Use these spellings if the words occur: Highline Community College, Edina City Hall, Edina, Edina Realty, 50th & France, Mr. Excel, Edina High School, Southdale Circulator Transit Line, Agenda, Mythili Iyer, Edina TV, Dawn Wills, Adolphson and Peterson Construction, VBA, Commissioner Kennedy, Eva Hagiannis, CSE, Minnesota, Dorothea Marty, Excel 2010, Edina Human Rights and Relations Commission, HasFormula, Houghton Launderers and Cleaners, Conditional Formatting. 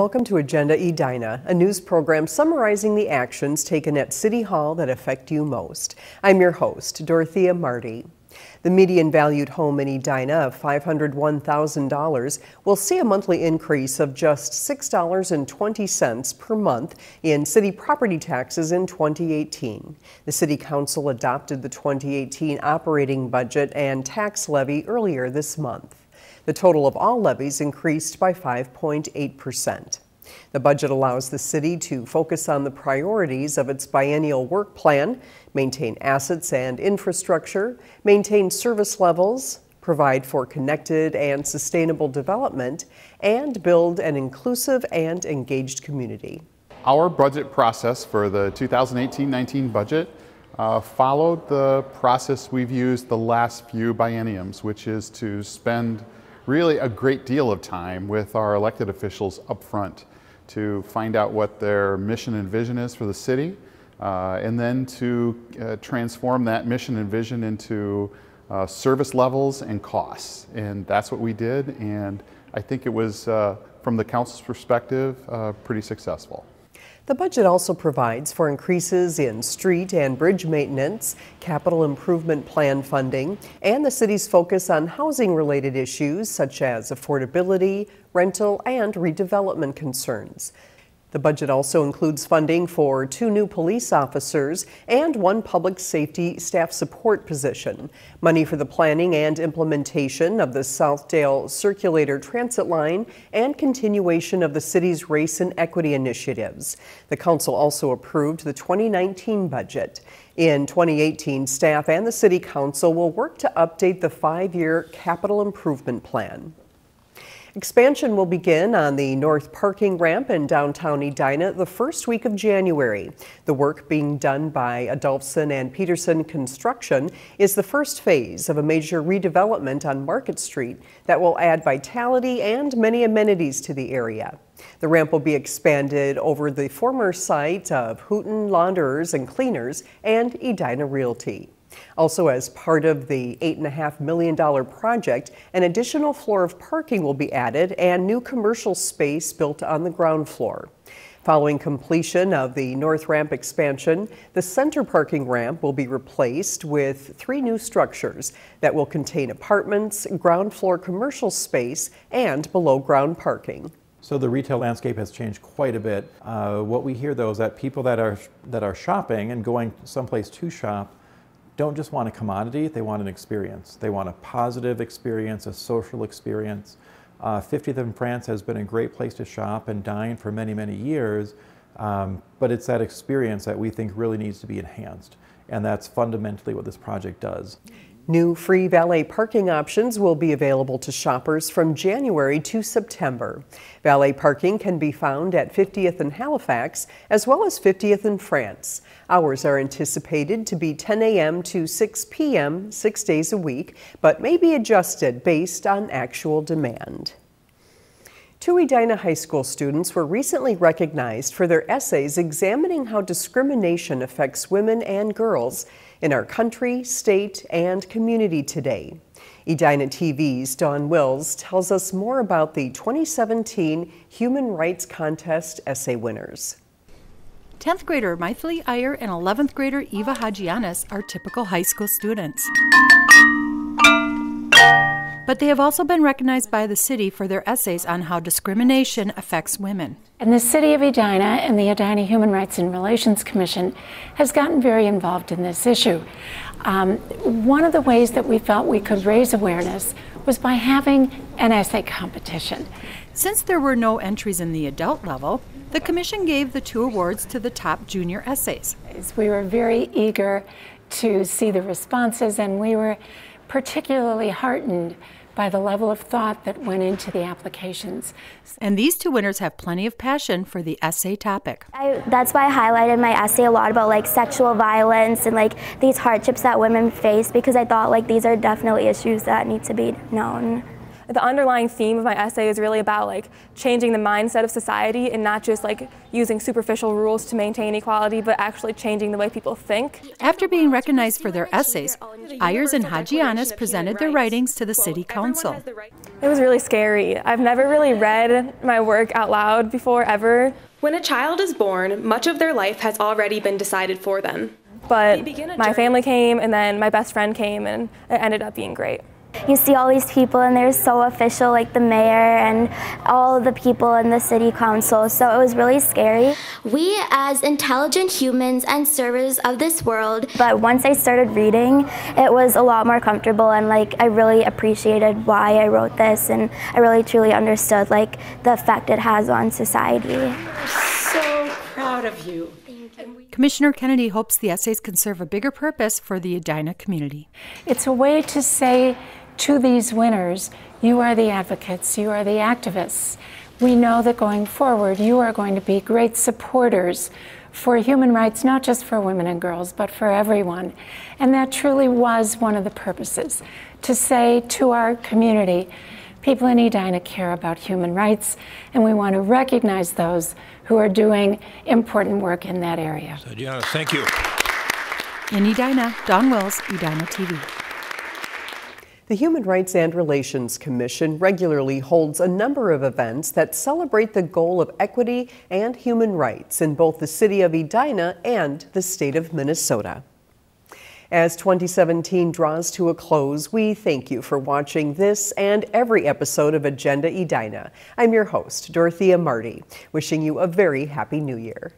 Welcome to Agenda Edina, a news program summarizing the actions taken at City Hall that affect you most. I'm your host, Dorothea Marty. The median valued home in Edina of $501,000 will see a monthly increase of just $6.20 per month in city property taxes in 2018. The City Council adopted the 2018 operating budget and tax levy earlier this month. The total of all levies increased by 5.8%. The budget allows the city to focus on the priorities of its biennial work plan, maintain assets and infrastructure, maintain service levels, provide for connected and sustainable development, and build an inclusive and engaged community. Our budget process for the 2018-19 budget followed the process we've used the last few bienniums, which is to spend really a great deal of time with our elected officials up front to find out what their mission and vision is for the city, and then to transform that mission and vision into service levels and costs. And that's what we did, and I think it was, from the council's perspective, pretty successful. The budget also provides for increases in street and bridge maintenance, capital improvement plan funding, and the city's focus on housing-related issues such as affordability, rental, and redevelopment concerns. The budget also includes funding for 2 new police officers and 1 public safety staff support position, money for the planning and implementation of the Southdale Circulator Transit Line, and continuation of the city's race and equity initiatives. The council also approved the 2019 budget. In 2018, staff and the city council will work to update the 5-year capital improvement plan. Expansion will begin on the north parking ramp in downtown Edina the first week of January. The work being done by Adolphson and Peterson Construction is the first phase of a major redevelopment on Market Street that will add vitality and many amenities to the area. The ramp will be expanded over the former site of Houghton Launderers and Cleaners and Edina Realty. Also, as part of the $8.5 million project, an additional floor of parking will be added and new commercial space built on the ground floor. Following completion of the north ramp expansion, the center parking ramp will be replaced with 3 new structures that will contain apartments, ground floor commercial space, and below-ground parking. So the retail landscape has changed quite a bit. What we hear, though, is that people that are shopping and going someplace to shop don't just want a commodity, they want an experience. They want a positive experience, a social experience. 50th and France has been a great place to shop and dine for many, many years, but it's that experience that we think really needs to be enhanced, and that's fundamentally what this project does. New free valet parking options will be available to shoppers from January to September. Valet parking can be found at 50th and Halifax, as well as 50th and France. Hours are anticipated to be 10 a.m. to 6 p.m. 6 days a week, but may be adjusted based on actual demand. 2 Edina High School students were recently recognized for their essays examining how discrimination affects women and girls in our country, state, and community today. Edina TV's Dawn Wills tells us more about the 2017 Human Rights Contest essay winners. 10th grader Mythili Iyer and 11th grader Eva Hagiannis are typical high school students. But they have also been recognized by the city for their essays on how discrimination affects women. And the City of Edina and the Edina Human Rights and Relations Commission has gotten very involved in this issue. One of the ways that we felt we could raise awareness was by having an essay competition. Since there were no entries in the adult level, the commission gave the 2 awards to the top junior essays. We were very eager to see the responses, and we were particularly heartened by the level of thought that went into the applications. And these 2 winners have plenty of passion for the essay topic. That's why I highlighted my essay a lot about sexual violence and these hardships that women face, because I thought these are definitely issues that need to be known. the underlying theme of my essay is really about like changing the mindset of society and not just like using superficial rules to maintain equality, but actually changing the way people think. After being recognized for their essays, Ayers and Hagiannis presented their writings to the city council. It was really scary. I've never really read my work out loud before, ever. When a child is born, much of their life has already been decided for them. But my family came, and then my best friend came, and it ended up being great. You see all these people, and they're so official, like the mayor and all the people in the city council, so it was really scary. We as intelligent humans and servers of this world. But once I started reading, it was a lot more comfortable, and like I really appreciated why I wrote this, and I really truly understood like the effect it has on society. We're so proud of you. Commissioner Kennedy hopes the essays can serve a bigger purpose for the Edina community. It's a way to say to these winners, you are the advocates, you are the activists. We know that going forward, you are going to be great supporters for human rights, not just for women and girls, but for everyone. And that truly was one of the purposes, to say to our community, people in Edina care about human rights, and we want to recognize those who are doing important work in that area. So, Gianna, thank you. In Edina, Dawn Wills, Edina TV. The Human Rights and Relations Commission regularly holds a number of events that celebrate the goal of equity and human rights in both the city of Edina and the state of Minnesota. As 2017 draws to a close, we thank you for watching this and every episode of Agenda Edina. I'm your host, Dorothea Marty, wishing you a very happy New Year.